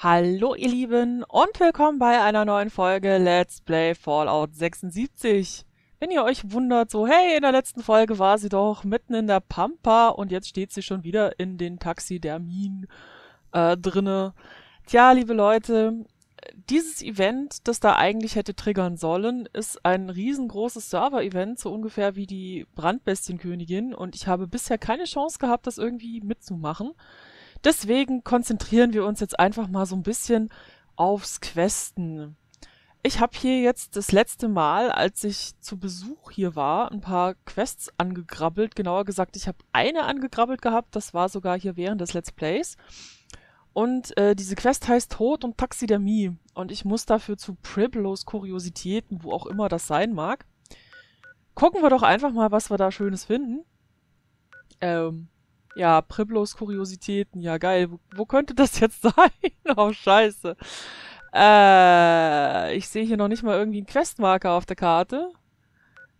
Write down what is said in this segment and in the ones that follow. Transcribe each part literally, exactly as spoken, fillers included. Hallo ihr Lieben und willkommen bei einer neuen Folge Let's Play Fallout sechsundsiebzig. Wenn ihr euch wundert, so hey, in der letzten Folge war sie doch mitten in der Pampa und jetzt steht sie schon wieder in den Taxidermien äh, drinne. Tja, liebe Leute, dieses Event, das da eigentlich hätte triggern sollen, ist ein riesengroßes Server-Event, so ungefähr wie die Brandbestienkönigin und ich habe bisher keine Chance gehabt, das irgendwie mitzumachen. Deswegen konzentrieren wir uns jetzt einfach mal so ein bisschen aufs Questen. Ich habe hier jetzt das letzte Mal, als ich zu Besuch hier war, ein paar Quests angegrabbelt. Genauer gesagt, ich habe eine angegrabbelt gehabt, das war sogar hier während des Let's Plays. Und äh, diese Quest heißt Tod und Taxidermie und ich muss dafür zu Priblos Kuriositäten, wo auch immer das sein mag. Gucken wir doch einfach mal, was wir da Schönes finden. Ähm... Ja, Priblos Kuriositäten, ja geil. Wo, wo könnte das jetzt sein? Oh, scheiße. Äh, ich sehe hier noch nicht mal irgendwie einen Questmarker auf der Karte.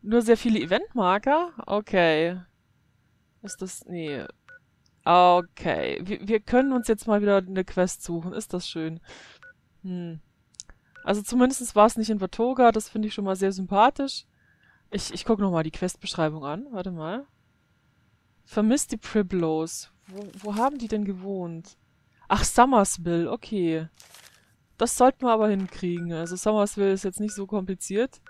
Nur sehr viele Eventmarker? Okay. Ist das... Nee. Okay. Wir, wir können uns jetzt mal wieder eine Quest suchen. Ist das schön. Hm. Also zumindest war es nicht in Watoga. Das finde ich schon mal sehr sympathisch. Ich, ich gucke nochmal die Questbeschreibung an. Warte mal. Vermisst die Priblos. Wo, wo haben die denn gewohnt? Ach, Summersville, okay. Das sollten wir aber hinkriegen. Also Summersville ist jetzt nicht so kompliziert.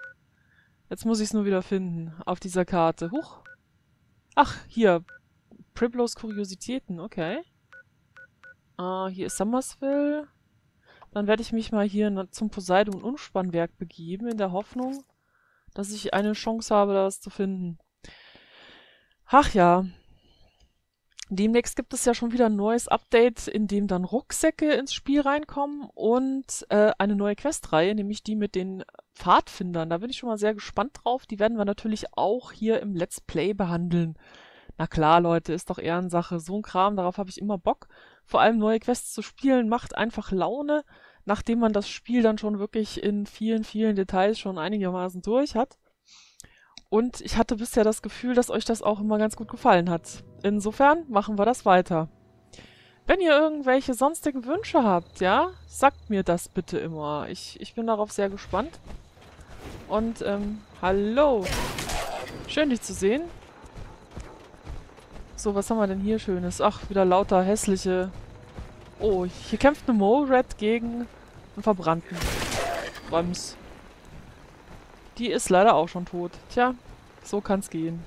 Jetzt muss ich es nur wieder finden auf dieser Karte. Huch. Ach, hier. Priblos Kuriositäten, okay. Ah, hier ist Summersville. Dann werde ich mich mal hier zum Poseidon Umspannwerk begeben, in der Hoffnung, dass ich eine Chance habe, das zu finden. Ach ja. Demnächst gibt es ja schon wieder ein neues Update, in dem dann Rucksäcke ins Spiel reinkommen und äh, eine neue Questreihe, nämlich die mit den Pfadfindern. Da bin ich schon mal sehr gespannt drauf. Die werden wir natürlich auch hier im Let's Play behandeln. Na klar, Leute, ist doch Ehrensache. So ein Kram, darauf habe ich immer Bock. Vor allem neue Quests zu spielen macht einfach Laune, nachdem man das Spiel dann schon wirklich in vielen, vielen Details schon einigermaßen durch hat. Und ich hatte bisher das Gefühl, dass euch das auch immer ganz gut gefallen hat. Insofern machen wir das weiter. Wenn ihr irgendwelche sonstigen Wünsche habt, ja, sagt mir das bitte immer. Ich, ich bin darauf sehr gespannt. Und, ähm, hallo. Schön, dich zu sehen. So, was haben wir denn hier Schönes? Ach, wieder lauter hässliche... Oh, hier kämpft eine Mole-Rat gegen einen verbrannten Rams. Die ist leider auch schon tot. Tja, so kann's gehen.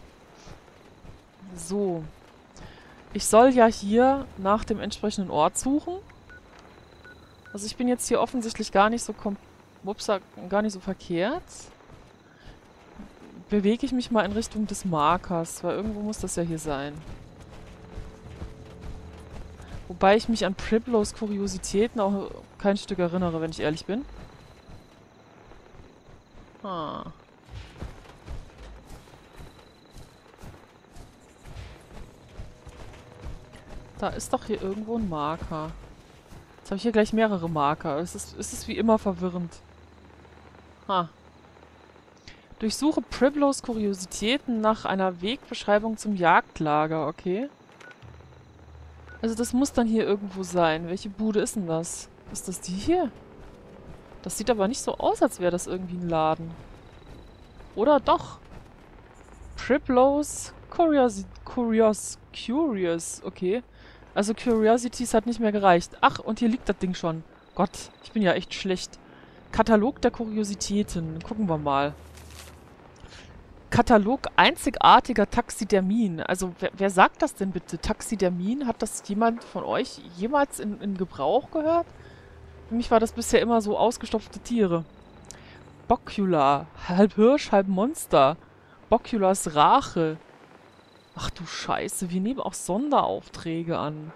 So. Ich soll ja hier nach dem entsprechenden Ort suchen. Also ich bin jetzt hier offensichtlich gar nicht so kom- Upsa, gar nicht so verkehrt. Bewege ich mich mal in Richtung des Markers, weil irgendwo muss das ja hier sein. Wobei ich mich an Priblos Kuriositäten auch kein Stück erinnere, wenn ich ehrlich bin. Ah. Da ist doch hier irgendwo ein Marker. Jetzt habe ich hier gleich mehrere Marker. Es ist, es ist wie immer verwirrend. Ha. Durchsuche Priblos Kuriositäten nach einer Wegbeschreibung zum Jagdlager, okay. Also das muss dann hier irgendwo sein. Welche Bude ist denn das? Ist das die hier? Das sieht aber nicht so aus, als wäre das irgendwie ein Laden. Oder doch? Priblos Kurios... Kurios... Curious, okay. Also Curiosities hat nicht mehr gereicht. Ach, und hier liegt das Ding schon. Gott, ich bin ja echt schlecht. Katalog der Kuriositäten. Gucken wir mal. Katalog einzigartiger Taxidermien. Also, wer, wer sagt das denn bitte? Taxidermien? Hat das jemand von euch jemals in, in Gebrauch gehört? Für mich war das bisher immer so ausgestopfte Tiere. Bokula. Halb Hirsch, halb Monster. Bokulas Rache. Ach du Scheiße, wir nehmen auch Sonderaufträge an.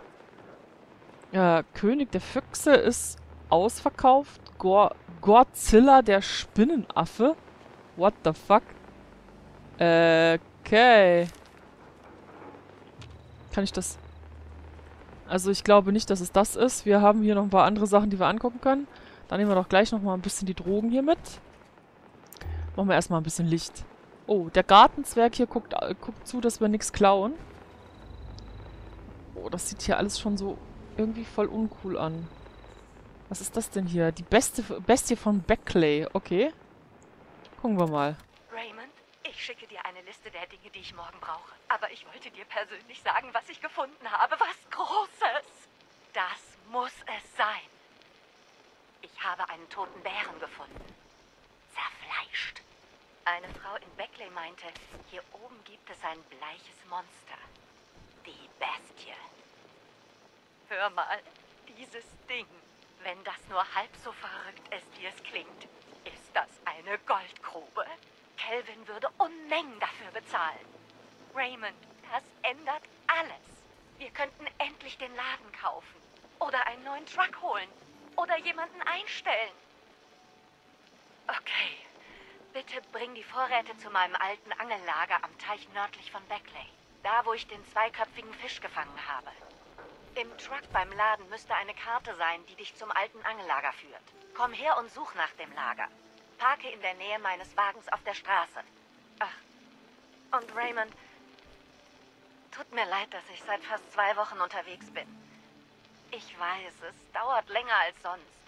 Äh, König der Füchse ist ausverkauft. Go Godzilla, der Spinnenaffe. What the fuck? Äh, okay. Kann ich das... Also ich glaube nicht, dass es das ist. Wir haben hier noch ein paar andere Sachen, die wir angucken können. Dann nehmen wir doch gleich nochmal ein bisschen die Drogen hier mit. Machen wir erstmal ein bisschen Licht. Oh, der Gartenzwerg hier guckt, äh, guckt zu, dass wir nichts klauen. Oh, das sieht hier alles schon so irgendwie voll uncool an. Was ist das denn hier? Die beste Bestie von Beckley. Okay. Gucken wir mal. Raymond, ich schicke dir eine Liste der Dinge, die ich morgen brauche. Aber ich wollte dir persönlich sagen, was ich gefunden habe. Was Großes! Das muss es sein. Ich habe einen toten Bären gefunden. Zerfleischt. Eine Frau in Beckley meinte, hier oben gibt es ein bleiches Monster. Die Bestie. Hör mal, dieses Ding. Wenn das nur halb so verrückt ist, wie es klingt, ist das eine Goldgrube. Calvin würde Unmengen dafür bezahlen. Raymond, das ändert alles. Wir könnten endlich den Laden kaufen. Oder einen neuen Truck holen. Oder jemanden einstellen. Okay, bitte bring die Vorräte zu meinem alten Angellager am Teich nördlich von Beckley. Da, wo ich den zweiköpfigen Fisch gefangen habe. Im Truck beim Laden müsste eine Karte sein, die dich zum alten Angellager führt. Komm her und such nach dem Lager. Parke in der Nähe meines Wagens auf der Straße. Ach, und Raymond, tut mir leid, dass ich seit fast zwei Wochen unterwegs bin. Ich weiß, es dauert länger als sonst.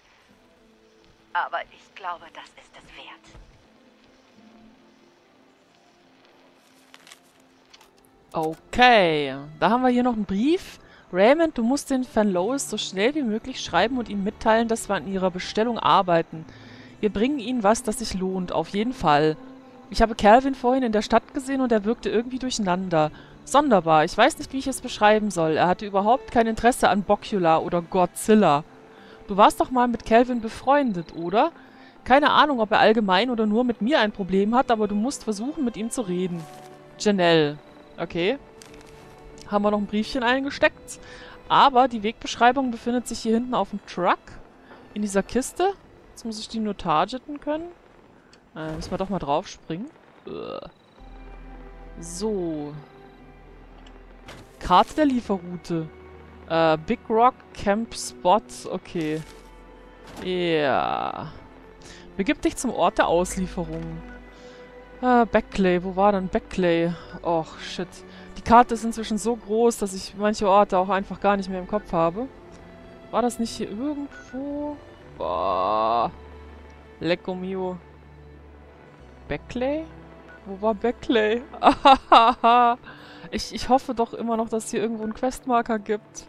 Aber ich glaube, das ist es wert. Okay, da haben wir hier noch einen Brief. Raymond, du musst den Van Lowes so schnell wie möglich schreiben und ihm mitteilen, dass wir an ihrer Bestellung arbeiten. Wir bringen ihnen was, das sich lohnt, auf jeden Fall. Ich habe Calvin vorhin in der Stadt gesehen und er wirkte irgendwie durcheinander. Sonderbar, ich weiß nicht, wie ich es beschreiben soll. Er hatte überhaupt kein Interesse an Bokula oder Godzilla. Du warst doch mal mit Calvin befreundet, oder? Keine Ahnung, ob er allgemein oder nur mit mir ein Problem hat, aber du musst versuchen, mit ihm zu reden. Janelle. Okay. Haben wir noch ein Briefchen eingesteckt. Aber die Wegbeschreibung befindet sich hier hinten auf dem Truck. In dieser Kiste. Jetzt muss ich die nur targeten können. Äh, müssen wir doch mal drauf springen. Uah. So. Karte der Lieferroute. Äh, Big Rock Camp Spot. Okay. Ja. Yeah. Begib dich zum Ort der Auslieferung. Äh, Beckley. Wo war denn Beckley? Och, shit. Die Karte ist inzwischen so groß, dass ich manche Orte auch einfach gar nicht mehr im Kopf habe. War das nicht hier irgendwo? Boah. Lecco mio. Beckley? Wo war Beckley? ich, ich hoffe doch immer noch, dass es hier irgendwo einen Questmarker gibt.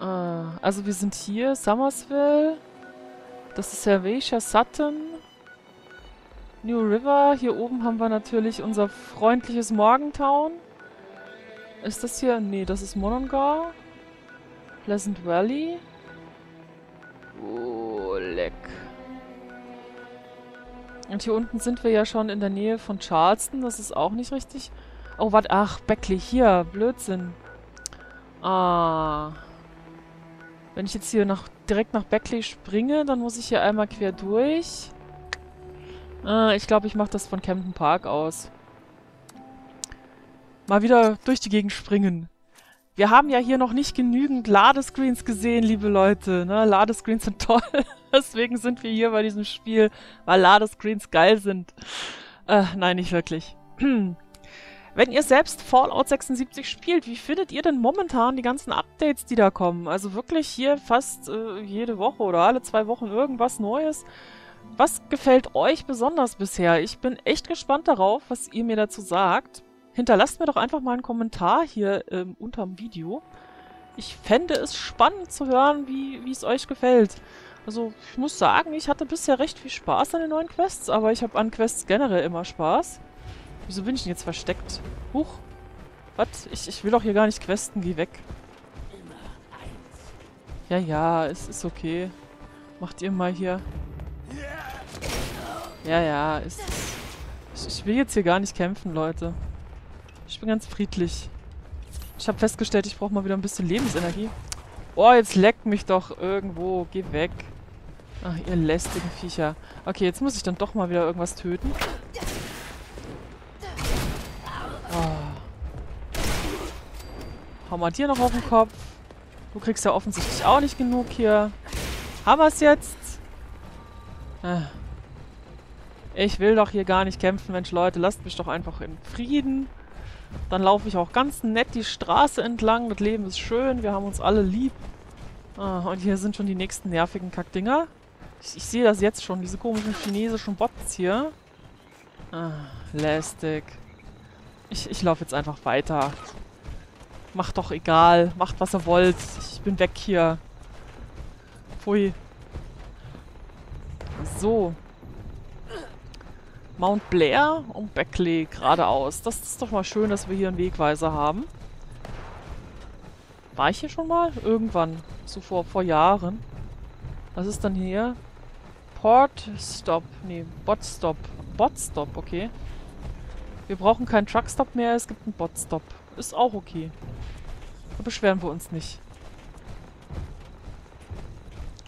Äh, also wir sind hier. Summersville. Das ist Hervisha Sutton. New River. Hier oben haben wir natürlich unser freundliches Morgentown. Ist das hier? Nee, das ist Monongar. Pleasant Valley. Oh, leck. Und hier unten sind wir ja schon in der Nähe von Charleston. Das ist auch nicht richtig. Oh, warte. Ach, Beckley. Hier. Blödsinn. Ah. Wenn ich jetzt hier nach, direkt nach Beckley springe, dann muss ich hier einmal quer durch. Ich glaube, ich mache das von Camden Park aus. Mal wieder durch die Gegend springen. Wir haben ja hier noch nicht genügend Ladescreens gesehen, liebe Leute. Ne? Ladescreens sind toll. Deswegen sind wir hier bei diesem Spiel, weil Ladescreens geil sind. Äh, nein, nicht wirklich. Wenn ihr selbst Fallout sechsundsiebzig spielt, wie findet ihr denn momentan die ganzen Updates, die da kommen? Also wirklich hier fast äh, jede Woche oder alle zwei Wochen irgendwas Neues. Was gefällt euch besonders bisher? Ich bin echt gespannt darauf, was ihr mir dazu sagt. Hinterlasst mir doch einfach mal einen Kommentar hier ähm, unterm Video. Ich fände es spannend zu hören, wie, wie es euch gefällt. Also ich muss sagen, ich hatte bisher recht viel Spaß an den neuen Quests, aber ich habe an Quests generell immer Spaß. Wieso bin ich denn jetzt versteckt? Huch. Was? Ich, ich will doch hier gar nicht questen. Geh weg. Ja, ja, es ist okay. Macht ihr mal hier... Ja, ja, ist, ich, ich will jetzt hier gar nicht kämpfen, Leute. Ich bin ganz friedlich. Ich habe festgestellt, ich brauche mal wieder ein bisschen Lebensenergie. Oh, jetzt leckt mich doch irgendwo. Geh weg. Ach, ihr lästigen Viecher. Okay, jetzt muss ich dann doch mal wieder irgendwas töten. Oh. Hau mal dir noch auf den Kopf. Du kriegst ja offensichtlich auch nicht genug hier. Haben wir es jetzt? Ah. Ich will doch hier gar nicht kämpfen, Mensch, Leute. Lasst mich doch einfach in Frieden. Dann laufe ich auch ganz nett die Straße entlang. Das Leben ist schön. Wir haben uns alle lieb. Ah, und hier sind schon die nächsten nervigen Kackdinger. Ich, ich sehe das jetzt schon, diese komischen chinesischen Bots hier. Ah, lästig. Ich, ich laufe jetzt einfach weiter. Macht doch egal. Macht, was ihr wollt. Ich bin weg hier. Pfui. So. Mount Blair und Beckley geradeaus. Das ist doch mal schön, dass wir hier einen Wegweiser haben. War ich hier schon mal? Irgendwann. So vor, vor Jahren. Was ist dann hier? Port Stop. Nee, Bot Stop. Bot Stop, okay. Wir brauchen keinen Truck Stop mehr, es gibt einen Bot Stop. Ist auch okay. Da beschweren wir uns nicht.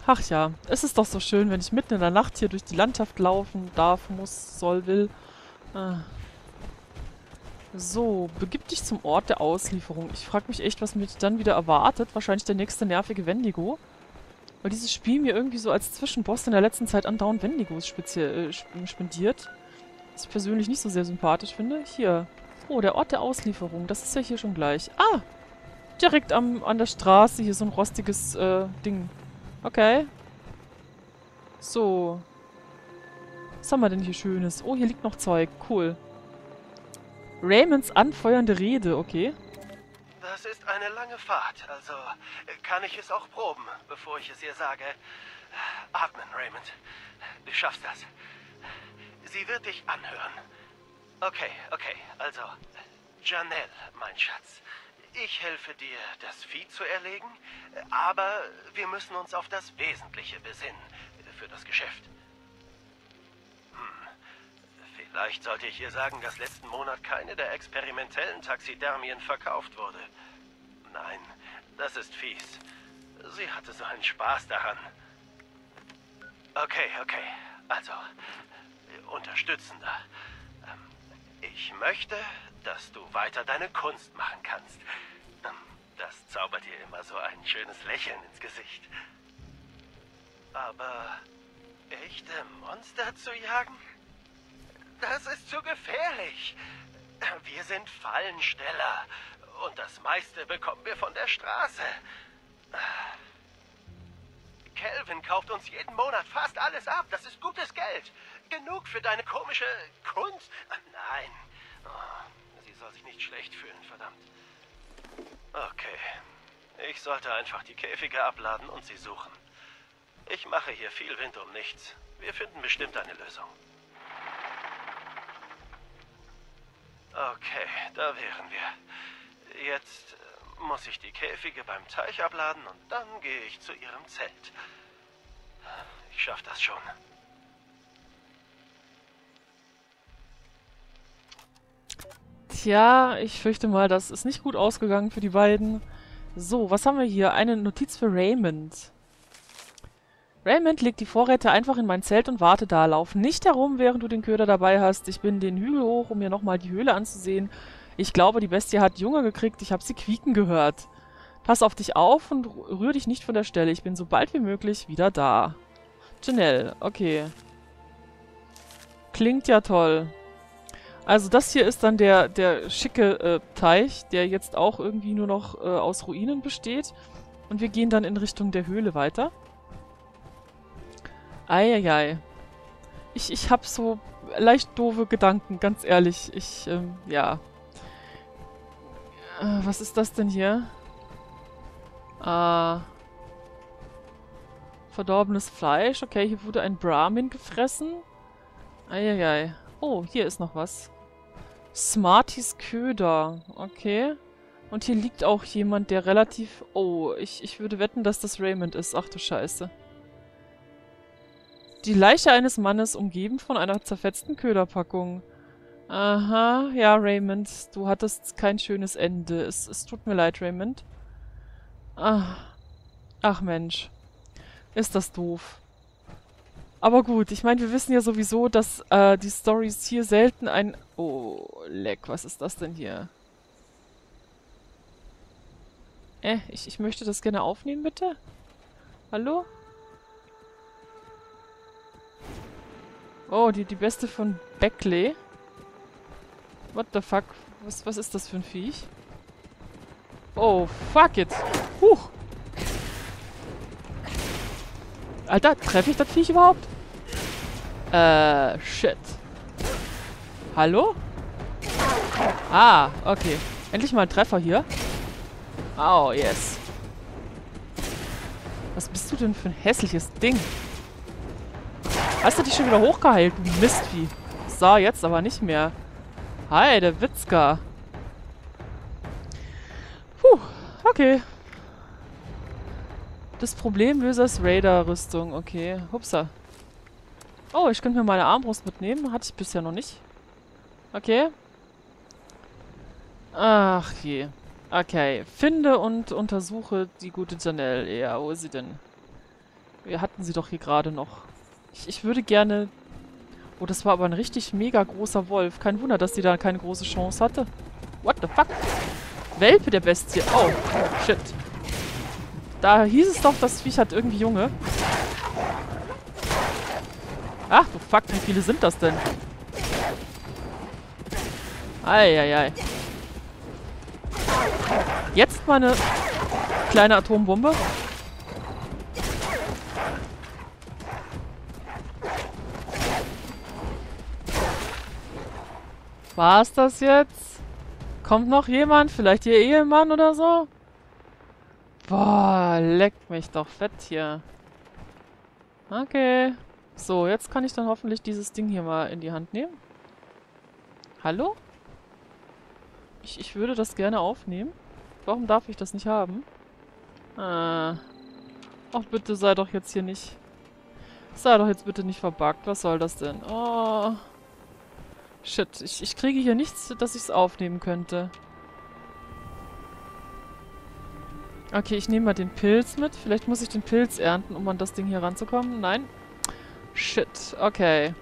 Ach ja, es ist doch so schön, wenn ich mitten in der Nacht hier durch die Landschaft laufen darf, muss, soll, will. Ah. So, begib dich zum Ort der Auslieferung. Ich frage mich echt, was mich dann wieder erwartet. Wahrscheinlich der nächste nervige Wendigo. Weil dieses Spiel mir irgendwie so als Zwischenboss in der letzten Zeit andauernd Wendigos speziell, äh, spendiert. Was ich persönlich nicht so sehr sympathisch finde. Hier. Oh, der Ort der Auslieferung. Das ist ja hier schon gleich. Ah! Direkt am, an der Straße. Hier so ein rostiges äh, Ding. Okay. So. Was haben wir denn hier Schönes? Oh, hier liegt noch Zeug. Cool. Raymonds anfeuernde Rede, okay. Das ist eine lange Fahrt, also kann ich es auch proben, bevor ich es ihr sage. Atmen, Raymond. Du schaffst das. Sie wird dich anhören. Okay, okay, also. Janelle, mein Schatz. Ich helfe dir, das Vieh zu erlegen, aber wir müssen uns auf das Wesentliche besinnen für das Geschäft. Hm. Vielleicht sollte ich ihr sagen, dass letzten Monat keine der experimentellen Taxidermien verkauft wurde. Nein, das ist fies. Sie hatte so einen Spaß daran. Okay, okay, also, unterstützender. Ich möchte, dass du weiter deine Kunst machen kannst. Das zaubert dir immer so ein schönes Lächeln ins Gesicht. Aber echte Monster zu jagen? Das ist zu gefährlich. Wir sind Fallensteller und das meiste bekommen wir von der Straße. Calvin kauft uns jeden Monat fast alles ab. Das ist gutes Geld. Genug für deine komische Kunst. Nein. Oh, sie soll sich nicht schlecht fühlen, verdammt. Okay. Ich sollte einfach die Käfige abladen und sie suchen. Ich mache hier viel Wind um nichts. Wir finden bestimmt eine Lösung. Okay, da wären wir. Jetzt muss ich die Käfige beim Teich abladen und dann gehe ich zu ihrem Zelt. Ich schaff das schon. Tja, ich fürchte mal, das ist nicht gut ausgegangen für die beiden. So, was haben wir hier? Eine Notiz für Raymond. Raymond, leg die Vorräte einfach in mein Zelt und warte da. Lauf nicht herum, während du den Köder dabei hast. Ich bin den Hügel hoch, um mir nochmal die Höhle anzusehen. Ich glaube, die Bestie hat Junge gekriegt. Ich habe sie quieken gehört. Pass auf dich auf und rühr dich nicht von der Stelle. Ich bin so bald wie möglich wieder da. Janelle, okay. Klingt ja toll. Also das hier ist dann der, der schicke äh, Teich, der jetzt auch irgendwie nur noch äh, aus Ruinen besteht. Und wir gehen dann in Richtung der Höhle weiter. Eieiei. Ich, ich habe so leicht doofe Gedanken, ganz ehrlich. Ich, ähm, ja... Was ist das denn hier? Ah. Verdorbenes Fleisch. Okay, hier wurde ein Brahmin gefressen. Eieiei. Oh, hier ist noch was. Smarties Köder. Okay. Und hier liegt auch jemand, der relativ... Oh, ich, ich würde wetten, dass das Raymond ist. Ach du Scheiße. Die Leiche eines Mannes umgeben von einer zerfetzten Köderpackung. Aha, ja, Raymond, du hattest kein schönes Ende. Es, es tut mir leid, Raymond. Ach, ach Mensch, ist das doof. Aber gut, ich meine, wir wissen ja sowieso, dass äh, die Storys hier selten ein... Oh, leck, was ist das denn hier? Äh, ich, ich möchte das gerne aufnehmen, bitte. Hallo? Oh, die, die Beste von Beckley. What the fuck? Was, was ist das für ein Viech? Oh, fuck it! Huch! Alter, treffe ich das Viech überhaupt? Äh, shit. Hallo? Ah, okay. Endlich mal ein Treffer hier. Au, yes. Was bist du denn für ein hässliches Ding? Hast du dich schon wieder hochgeheilt, du Mistvieh? So, jetzt aber nicht mehr. Hi, der Witzka. Puh, okay. Des Problemlösers Raider-Rüstung. Okay, hupsa. Oh, ich könnte mir meine Armbrust mitnehmen. Hatte ich bisher noch nicht. Okay. Ach je. Okay. Finde und untersuche die gute Janelle. Ja, wo ist sie denn? Wir hatten sie doch hier gerade noch. Ich, ich würde gerne... Oh, das war aber ein richtig mega großer Wolf. Kein Wunder, dass sie da keine große Chance hatte. What the fuck? Welpe der Bestie. Oh, shit. Da hieß es doch, das Viech hat irgendwie Junge. Ach du Fuck, wie viele sind das denn? Eieiei. Jetzt meine kleine Atombombe. War's das jetzt? Kommt noch jemand? Vielleicht ihr Ehemann oder so? Boah, leckt mich doch fett hier. Okay. So, jetzt kann ich dann hoffentlich dieses Ding hier mal in die Hand nehmen. Hallo? Ich, ich würde das gerne aufnehmen. Warum darf ich das nicht haben? Äh. Ach, bitte sei doch jetzt hier nicht... Sei doch jetzt bitte nicht verbuggt. Was soll das denn? Oh. Shit, ich, ich kriege hier nichts, dass ich es aufnehmen könnte. Okay, ich nehme mal den Pilz mit. Vielleicht muss ich den Pilz ernten, um an das Ding hier ranzukommen. Nein. Shit, okay.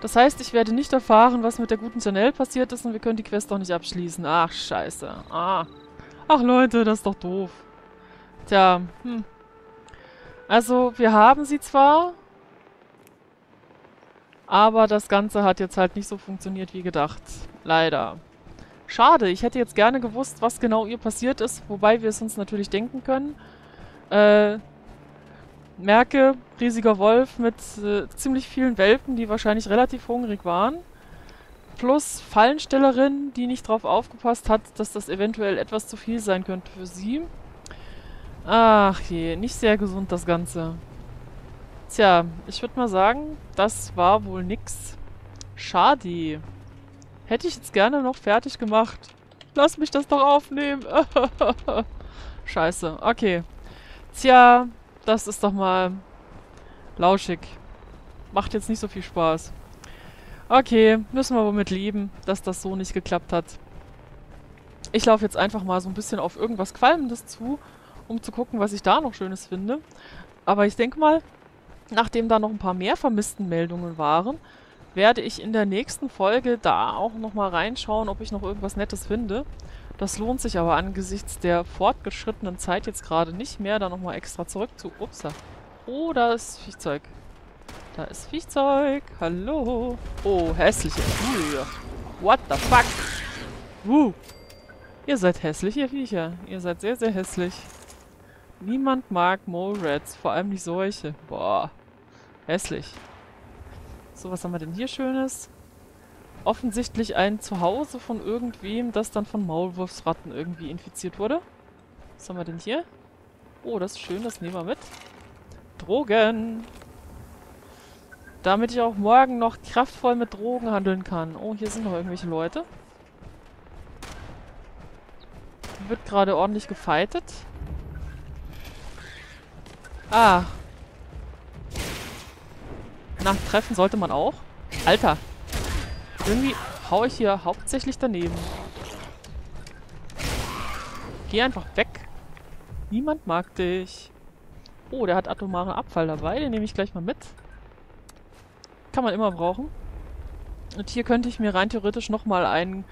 Das heißt, ich werde nicht erfahren, was mit der guten Janelle passiert ist und wir können die Quest doch nicht abschließen. Ach, scheiße. Ah. Ach, Leute, das ist doch doof. Tja, hm. Also, wir haben sie zwar, aber das Ganze hat jetzt halt nicht so funktioniert wie gedacht. Leider. Schade, ich hätte jetzt gerne gewusst, was genau ihr passiert ist, wobei wir es uns natürlich denken können. Äh, merke, riesiger Wolf mit äh, ziemlich vielen Welpen, die wahrscheinlich relativ hungrig waren. Plus Fallenstellerin, die nicht drauf aufgepasst hat, dass das eventuell etwas zu viel sein könnte für sie. Ach je, nicht sehr gesund das Ganze. Tja, ich würde mal sagen, das war wohl nix. Schade. Hätte ich jetzt gerne noch fertig gemacht. Lass mich das doch aufnehmen. Scheiße. Okay. Tja, das ist doch mal lauschig. Macht jetzt nicht so viel Spaß. Okay, müssen wir wohl mit leben, dass das so nicht geklappt hat. Ich laufe jetzt einfach mal so ein bisschen auf irgendwas Qualmendes zu, um zu gucken, was ich da noch Schönes finde. Aber ich denke mal, nachdem da noch ein paar mehr Vermisstenmeldungen waren, werde ich in der nächsten Folge da auch nochmal reinschauen, ob ich noch irgendwas Nettes finde. Das lohnt sich aber angesichts der fortgeschrittenen Zeit jetzt gerade nicht mehr, da nochmal extra zurück zu... Upsa. Oh, da ist Viehzeug. Da ist Viehzeug. Hallo. Oh, hässliche. What the fuck? Woo. Ihr seid hässliche Viecher. Ihr seid sehr, sehr hässlich. Niemand mag Mole-Rats, vor allem nicht solche. Boah. Hässlich. So, was haben wir denn hier Schönes? Offensichtlich ein Zuhause von irgendwem, das dann von Maulwurfsratten irgendwie infiziert wurde. Was haben wir denn hier? Oh, das ist schön, das nehmen wir mit. Drogen! Damit ich auch morgen noch kraftvoll mit Drogen handeln kann. Oh, hier sind noch irgendwelche Leute. Wird gerade ordentlich gefightet. Ah. Treffen sollte man auch. Alter. Irgendwie hau ich hier hauptsächlich daneben. Geh einfach weg. Niemand mag dich. Oh, der hat atomaren Abfall dabei. Den nehme ich gleich mal mit. Kann man immer brauchen. Und hier könnte ich mir rein theoretisch nochmal einen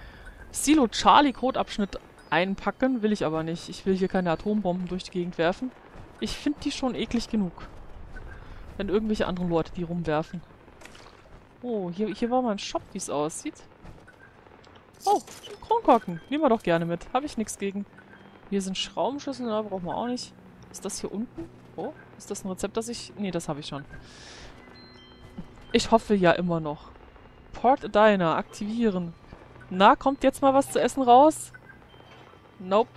Silo-Charlie-Code-Abschnitt einpacken. Will ich aber nicht. Ich will hier keine Atombomben durch die Gegend werfen. Ich finde die schon eklig genug. Wenn irgendwelche anderen Leute die rumwerfen. Oh, hier, hier war mal ein Shop, wie es aussieht. Oh, Kronkorken. Nehmen wir doch gerne mit. Habe ich nichts gegen. Hier sind Schraubenschlüssel, aber brauchen wir auch nicht. Ist das hier unten? Oh, Ist das ein Rezept, das ich... Nee, das habe ich schon. Ich hoffe ja immer noch. Port a Diner aktivieren. Na, kommt jetzt mal was zu essen raus? Nope.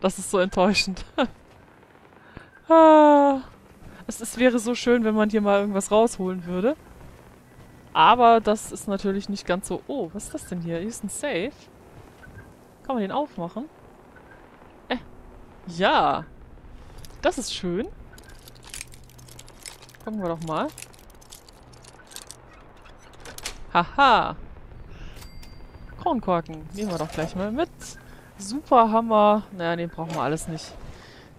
Das ist so enttäuschend. es, es wäre so schön, wenn man hier mal irgendwas rausholen würde. Aber das ist natürlich nicht ganz so... Oh, was ist das denn hier? Hier ist ein Safe. Kann man den aufmachen? Äh, ja. Das ist schön. Gucken wir doch mal. Haha. Kronkorken. Nehmen wir doch gleich mal mit. Superhammer. Naja, den brauchen wir alles nicht.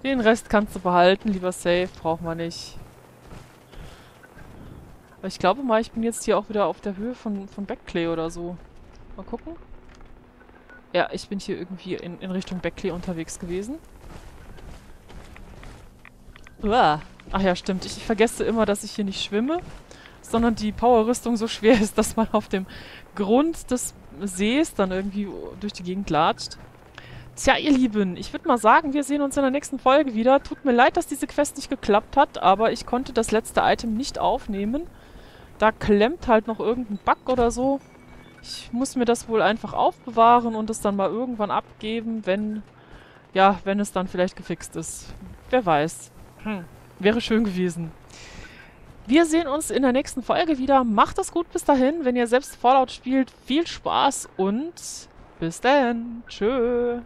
Den Rest kannst du behalten, lieber Safe. Brauchen wir nicht. Aber ich glaube mal, ich bin jetzt hier auch wieder auf der Höhe von, von Beckley oder so. Mal gucken. Ja, ich bin hier irgendwie in, in Richtung Beckley unterwegs gewesen. Uah. Ach ja, stimmt. Ich vergesse immer, dass ich hier nicht schwimme, sondern die Powerrüstung so schwer ist, dass man auf dem Grund des Sees dann irgendwie durch die Gegend latscht. Tja, ihr Lieben, ich würde mal sagen, wir sehen uns in der nächsten Folge wieder. Tut mir leid, dass diese Quest nicht geklappt hat, aber ich konnte das letzte Item nicht aufnehmen. Da klemmt halt noch irgendein Bug oder so. Ich muss mir das wohl einfach aufbewahren und es dann mal irgendwann abgeben, wenn, ja, wenn es dann vielleicht gefixt ist. Wer weiß. Hm. Wäre schön gewesen. Wir sehen uns in der nächsten Folge wieder. Macht es gut bis dahin. Wenn ihr selbst Fallout spielt, viel Spaß und bis dann. Tschö.